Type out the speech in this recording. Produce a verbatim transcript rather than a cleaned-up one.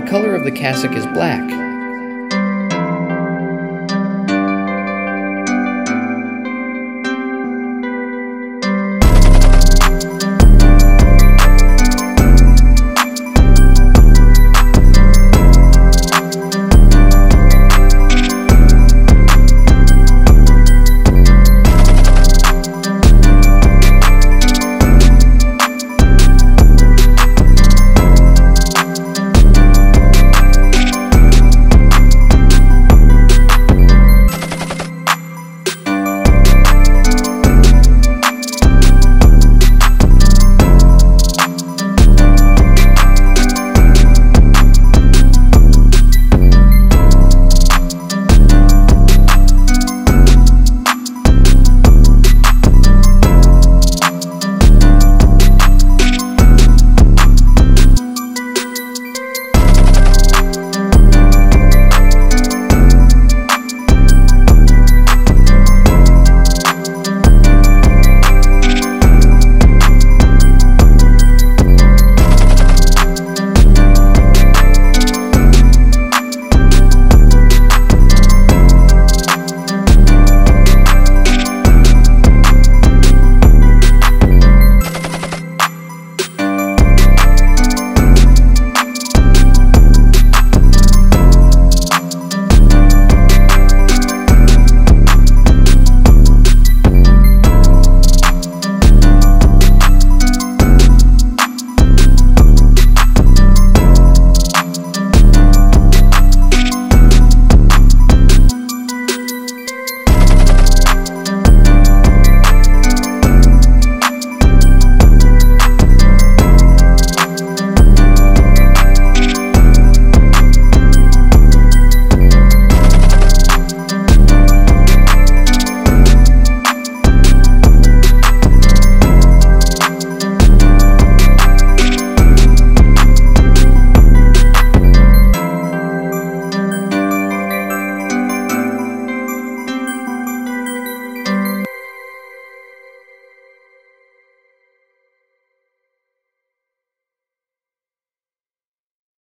The color of the cassock is black.